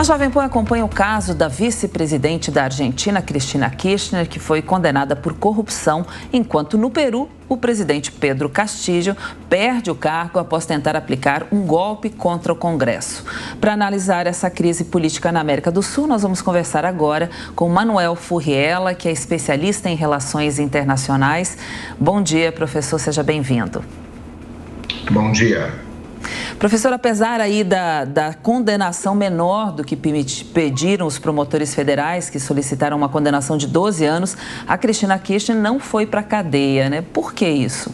A Jovem Pan acompanha o caso da vice-presidente da Argentina, Cristina Kirchner, que foi condenada por corrupção, enquanto no Peru, o presidente Pedro Castillo perde o cargo após tentar aplicar um golpe contra o Congresso. Para analisar essa crise política na América do Sul, nós vamos conversar agora com Manuel Furriela, que é especialista em relações internacionais. Bom dia, professor, seja bem-vindo. Bom dia. Professor, apesar aí da condenação menor do que pediram os promotores federais, que solicitaram uma condenação de 12 anos, a Cristina Kirchner não foi para a cadeia, né? Por que isso?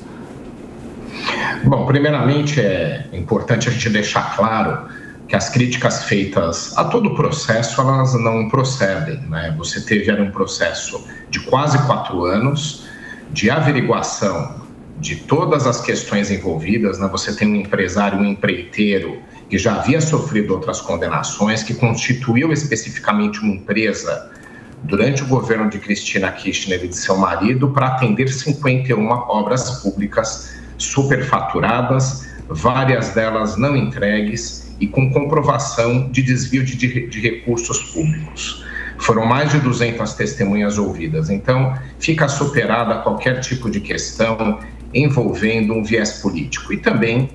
Bom, primeiramente é importante a gente deixar claro que as críticas feitas a todo o processo, elas não procedem, né? Você teve um processo de quase 4 anos de averiguação de todas as questões envolvidas, né? Você tem um empresário, um empreiteiro que já havia sofrido outras condenações, que constituiu especificamente uma empresa durante o governo de Cristina Kirchner e de seu marido para atender 51 obras públicas superfaturadas, várias delas não entregues e com comprovação de desvio de recursos públicos. Foram mais de 200 testemunhas ouvidas, então fica superada qualquer tipo de questão envolvendo um viés político. E também,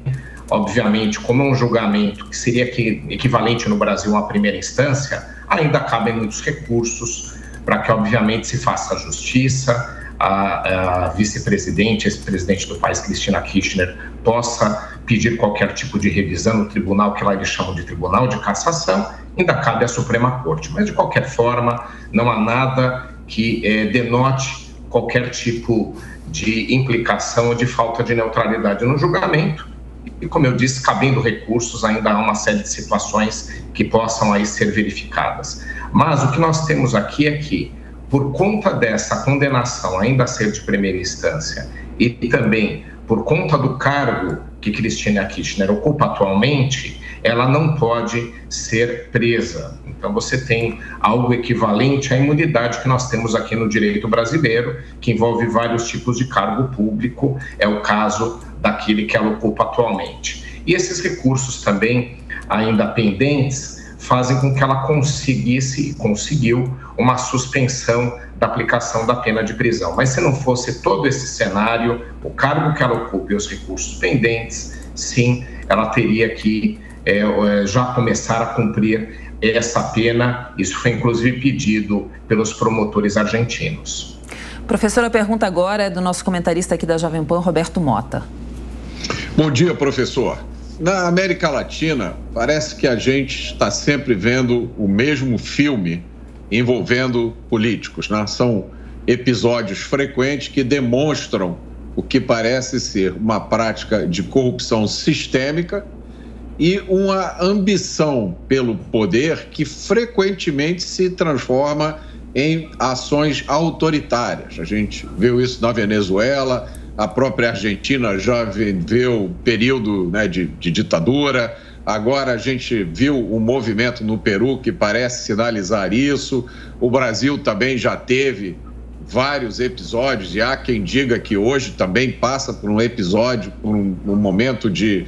obviamente, como é um julgamento que seria equivalente no Brasil a uma primeira instância, ainda cabem muitos recursos para que, obviamente, se faça justiça, a vice-presidente, ex-presidente do país, Cristina Kirchner, possa pedir qualquer tipo de revisão no tribunal, que lá eles chamam de tribunal de cassação, ainda cabe à Suprema Corte. Mas, de qualquer forma, não há nada que denote qualquer tipo de implicação ou de falta de neutralidade no julgamento. E, como eu disse, cabendo recursos, ainda há uma série de situações que possam aí ser verificadas. Mas o que nós temos aqui é que, por conta dessa condenação ainda a ser de primeira instância e também por conta do cargo que Cristina Kirchner ocupa atualmente, ela não pode ser presa. Então você tem algo equivalente à imunidade que nós temos aqui no direito brasileiro, que envolve vários tipos de cargo público, é o caso daquele que ela ocupa atualmente. E esses recursos também, ainda pendentes, fazem com que ela conseguisse e conseguiu uma suspensão da aplicação da pena de prisão. Mas se não fosse todo esse cenário, o cargo que ela ocupa e os recursos pendentes, sim, ela teria que já começar a cumprir essa pena. Isso foi inclusive pedido pelos promotores argentinos. Professora, a pergunta agora é do nosso comentarista aqui da Jovem Pan, Roberto Mota. Bom dia, professor. Na América Latina, parece que a gente está sempre vendo o mesmo filme envolvendo políticos, né? São episódios frequentes que demonstram o que parece ser uma prática de corrupção sistêmica e uma ambição pelo poder que frequentemente se transforma em ações autoritárias. A gente viu isso na Venezuela, a própria Argentina já viveu um período, né, de ditadura. Agora a gente viu um movimento no Peru que parece sinalizar isso. O Brasil também já teve vários episódios, e há quem diga que hoje também passa por um episódio, por um momento de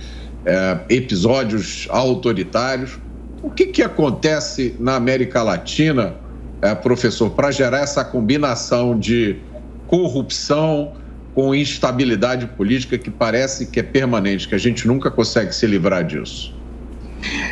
episódios autoritários. O que acontece na América Latina, professor, para gerar essa combinação de corrupção com instabilidade política que parece que é permanente, que a gente nunca consegue se livrar disso?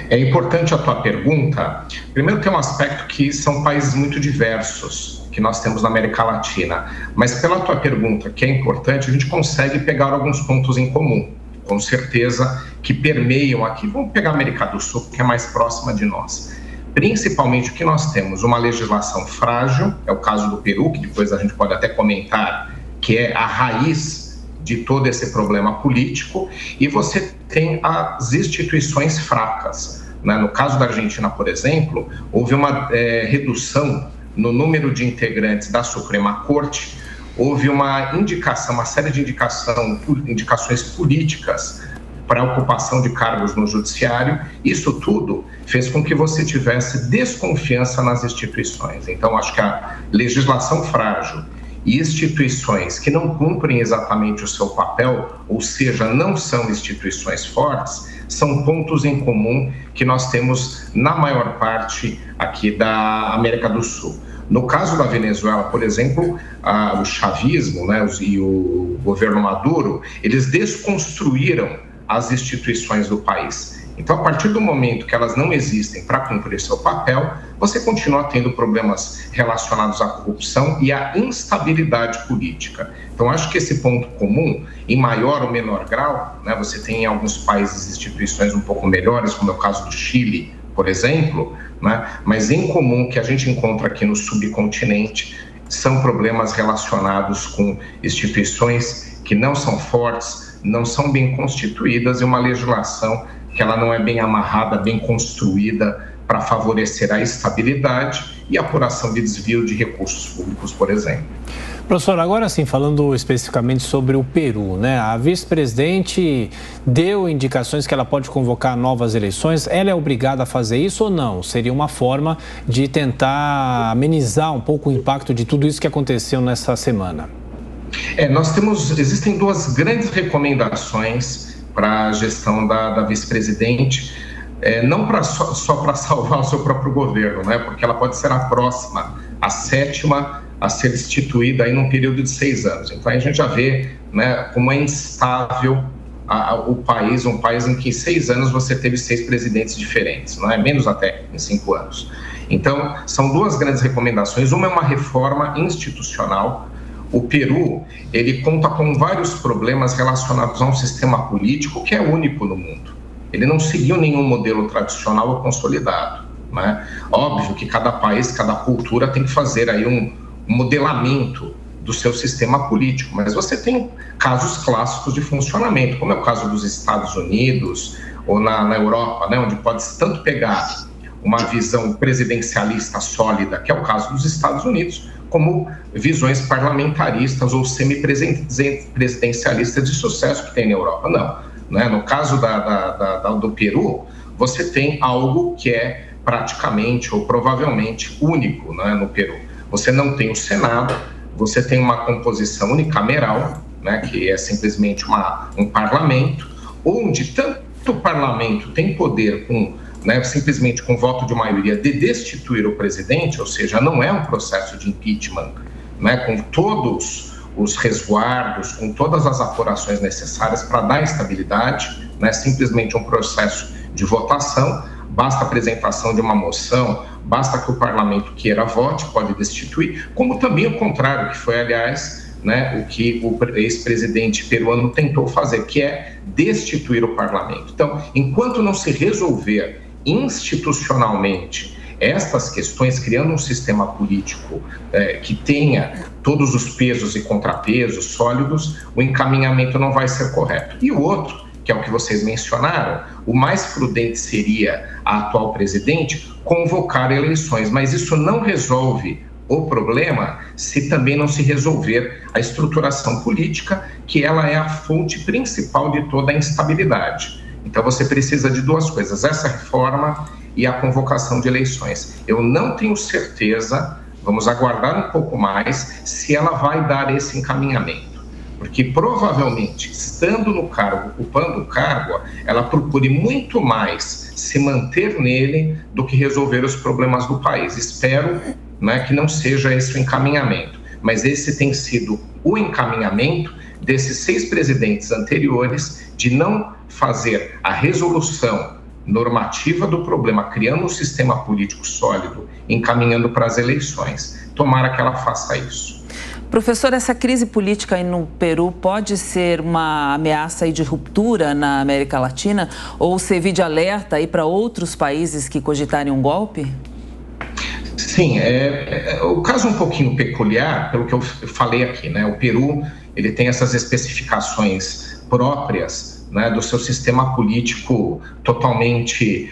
É importante a tua pergunta. Primeiro, tem um aspecto que são países muito diversos que nós temos na América Latina, mas pela tua pergunta, que é importante, a gente consegue pegar alguns pontos em comum, com certeza, que permeiam aqui. Vamos pegar a América do Sul, que é mais próxima de nós. Principalmente o que nós temos, uma legislação frágil, é o caso do Peru, que depois a gente pode até comentar, que é a raiz de todo esse problema político, e você tem as instituições fracas, né? No caso da Argentina, por exemplo, houve uma redução no número de integrantes da Suprema Corte, houve uma indicação, uma série de indicações políticas para a ocupação de cargos no judiciário. Isso tudo fez com que você tivesse desconfiança nas instituições. Então, acho que a legislação frágil e instituições que não cumprem exatamente o seu papel, ou seja, não são instituições fortes, são pontos em comum que nós temos na maior parte aqui da América do Sul. No caso da Venezuela, por exemplo, o chavismo, né, e o governo Maduro, eles desconstruíram as instituições do país. Então, a partir do momento que elas não existem para cumprir seu papel, você continua tendo problemas relacionados à corrupção e à instabilidade política. Então, acho que esse ponto comum, em maior ou menor grau, né, você tem em alguns países instituições um pouco melhores, como é o caso do Chile, por exemplo, né, mas em comum que a gente encontra aqui no subcontinente são problemas relacionados com instituições que não são fortes, não são bem constituídas e uma legislação que ela não é bem amarrada, bem construída para favorecer a estabilidade e a apuração de desvio de recursos públicos, por exemplo. Professor, agora sim, falando especificamente sobre o Peru, né? A vice-presidente deu indicações que ela pode convocar novas eleições. Ela é obrigada a fazer isso ou não? Seria uma forma de tentar amenizar um pouco o impacto de tudo isso que aconteceu nessa semana? Existem duas grandes recomendações para a gestão da vice-presidente, não para só para salvar o seu próprio governo, né? Porque ela pode ser a próxima, a sétima a ser destituída aí num período de 6 anos. Então a gente já vê, né, como é instável o país, um país em que em 6 anos você teve 6 presidentes diferentes, não é? Menos até em 5 anos. Então são duas grandes recomendações. Uma é uma reforma institucional. O Peru, ele conta com vários problemas relacionados a um sistema político que é único no mundo. Ele não seguiu nenhum modelo tradicional ou consolidado, né? Óbvio que cada país, cada cultura tem que fazer aí um modelamento do seu sistema político, mas você tem casos clássicos de funcionamento, como é o caso dos Estados Unidos ou na Europa, né? Onde pode tanto pegar uma visão presidencialista sólida, que é o caso dos Estados Unidos, como visões parlamentaristas ou semipresidencialistas de sucesso que tem na Europa. Não, né? No caso do Peru, você tem algo que é praticamente ou provavelmente único, né, no Peru. Você não tem o Senado, você tem uma composição unicameral, né, que é simplesmente um parlamento, onde tanto o parlamento tem poder com, né, simplesmente com voto de maioria, de destituir o presidente, ou seja, não é um processo de impeachment, né, com todos os resguardos, com todas as apurações necessárias para dar estabilidade, né, simplesmente um processo de votação, basta a apresentação de uma moção, basta que o parlamento queira vote, pode destituir, como também o contrário, que foi, aliás, né, o que o ex-presidente peruano tentou fazer, que é destituir o parlamento. Então, enquanto não se resolver institucionalmente estas questões, criando um sistema político que tenha todos os pesos e contrapesos sólidos, o encaminhamento não vai ser correto. E o outro, que é o que vocês mencionaram, o mais prudente seria a atual presidente convocar eleições, mas isso não resolve o problema se também não se resolver a estruturação política, que ela é a fonte principal de toda a instabilidade. Então você precisa de duas coisas, essa reforma e a convocação de eleições. Eu não tenho certeza, vamos aguardar um pouco mais, se ela vai dar esse encaminhamento, porque provavelmente, estando no cargo, ocupando o cargo, ela procure muito mais se manter nele do que resolver os problemas do país. Espero, né, que não seja esse o encaminhamento, mas esse tem sido o encaminhamento desses 6 presidentes anteriores, de não fazer a resolução normativa do problema, criando um sistema político sólido, encaminhando para as eleições. Tomara que ela faça isso. Professor, essa crise política aí no Peru pode ser uma ameaça aí de ruptura na América Latina ou servir de alerta aí para outros países que cogitarem um golpe? Sim, o caso um pouquinho peculiar, pelo que eu falei aqui, né? O Peru, ele tem essas especificações próprias, né, do seu sistema político totalmente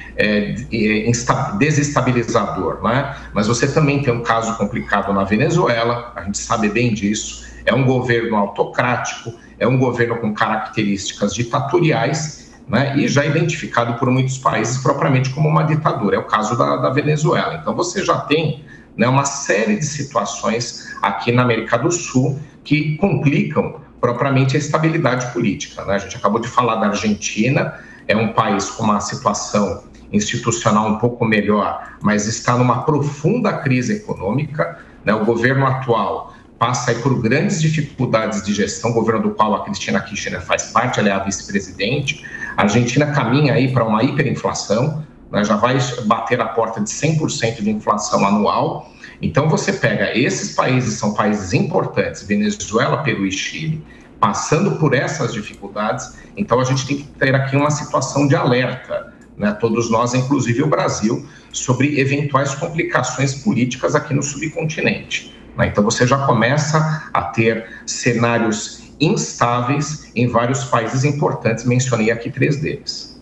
desestabilizador, né? Mas você também tem um caso complicado na Venezuela, a gente sabe bem disso, é um governo autocrático, é um governo com características ditatoriais, né, e já identificado por muitos países propriamente como uma ditadura, é o caso da Venezuela. Então você já tem, né, uma série de situações aqui na América do Sul que complicam propriamente a estabilidade política, né? A gente acabou de falar da Argentina, é um país com uma situação institucional um pouco melhor, mas está numa profunda crise econômica, né? O governo atual passa aí por grandes dificuldades de gestão, governo do qual a Cristina Kirchner faz parte, ela é a vice-presidente. A Argentina caminha aí para uma hiperinflação, né? Já vai bater a porta de 100% de inflação anual. Então você pega esses países, são países importantes, Venezuela, Peru e Chile, passando por essas dificuldades. Então a gente tem que ter aqui uma situação de alerta, né? Todos nós, inclusive o Brasil, sobre eventuais complicações políticas aqui no subcontinente. Então você já começa a ter cenários instáveis em vários países importantes, mencionei aqui 3 deles.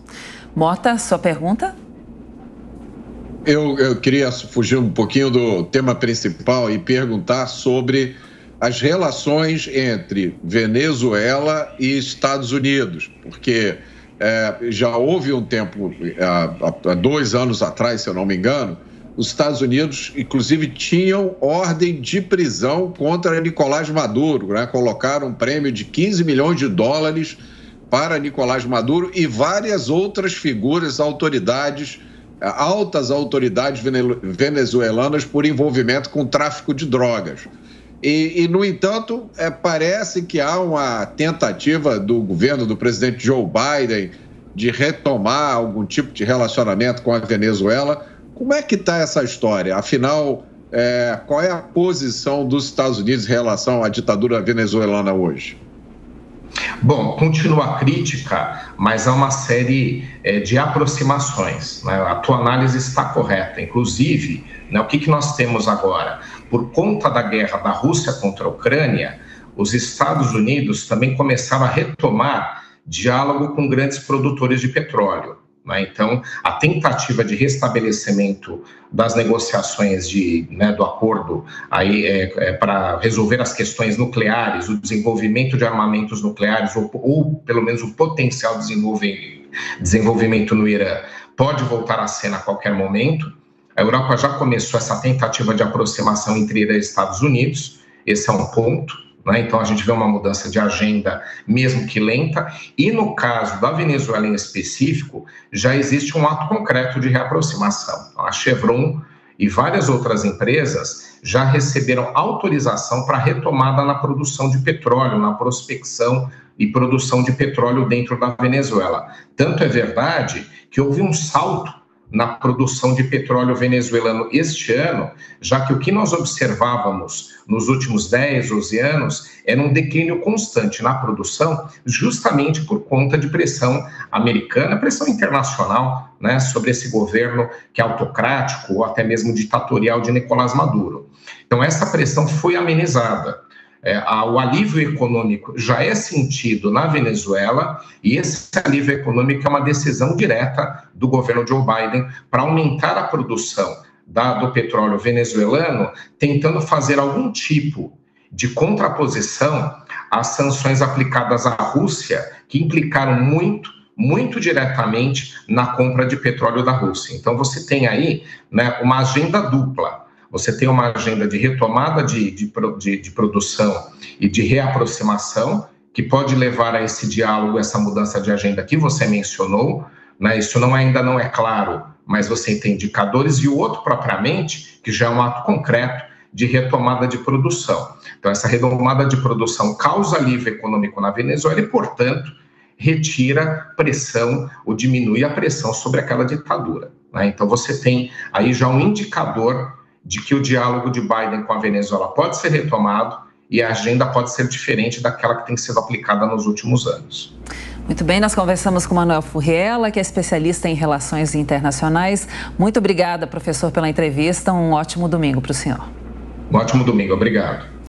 Mota, sua pergunta? Eu queria fugir um pouquinho do tema principal e perguntar sobre as relações entre Venezuela e Estados Unidos, porque já houve um tempo, há 2 anos atrás, se eu não me engano, os Estados Unidos, inclusive, tinham ordem de prisão contra Nicolás Maduro, né? Colocaram um prêmio de US$15 milhões para Nicolás Maduro e várias outras figuras, autoridades, altas autoridades venezuelanas por envolvimento com tráfico de drogas. E no entanto, parece que há uma tentativa do governo do presidente Joe Biden de retomar algum tipo de relacionamento com a Venezuela. Como é que está essa história? Afinal, qual é a posição dos Estados Unidos em relação à ditadura venezuelana hoje? Bom, continua a crítica, mas há uma série de aproximações, né? A tua análise está correta. Inclusive, né, o que nós temos agora? Por conta da guerra da Rússia contra a Ucrânia, os Estados Unidos também começaram a retomar diálogo com grandes produtores de petróleo. Então, a tentativa de restabelecimento das negociações do acordo para resolver as questões nucleares, o desenvolvimento de armamentos nucleares, ou pelo menos o potencial desenvolvimento no Irã, pode voltar à cena a qualquer momento. A Europa já começou essa tentativa de aproximação entre Irã e Estados Unidos, esse é um ponto. Então, a gente vê uma mudança de agenda, mesmo que lenta, e no caso da Venezuela em específico, já existe um ato concreto de reaproximação. A Chevron e várias outras empresas já receberam autorização para retomada na produção de petróleo, na prospecção e produção de petróleo dentro da Venezuela. Tanto é verdade que houve um salto na produção de petróleo venezuelano este ano, já que o que nós observávamos nos últimos 10, 11 anos era um declínio constante na produção, justamente por conta de pressão americana, pressão internacional, né, sobre esse governo que é autocrático ou até mesmo ditatorial de Nicolás Maduro. Então, essa pressão foi amenizada. O alívio econômico já é sentido na Venezuela e esse alívio econômico é uma decisão direta do governo Joe Biden para aumentar a produção do petróleo venezuelano, tentando fazer algum tipo de contraposição às sanções aplicadas à Rússia, que implicaram muito diretamente na compra de petróleo da Rússia. Então você tem aí, né, uma agenda dupla. Você tem uma agenda de retomada de produção e de reaproximação, que pode levar a esse diálogo, essa mudança de agenda que você mencionou, né? Isso ainda não é claro, mas você tem indicadores, e o outro propriamente, que já é um ato concreto de retomada de produção. Então, essa retomada de produção causa alívio econômico na Venezuela e, portanto, retira pressão ou diminui a pressão sobre aquela ditadura, né? Então, você tem aí já um indicador de que o diálogo de Biden com a Venezuela pode ser retomado e a agenda pode ser diferente daquela que tem sido aplicada nos últimos anos. Muito bem, nós conversamos com Manuel Furriela, que é especialista em relações internacionais. Muito obrigada, professor, pela entrevista. Um ótimo domingo para o senhor. Um ótimo domingo, obrigado.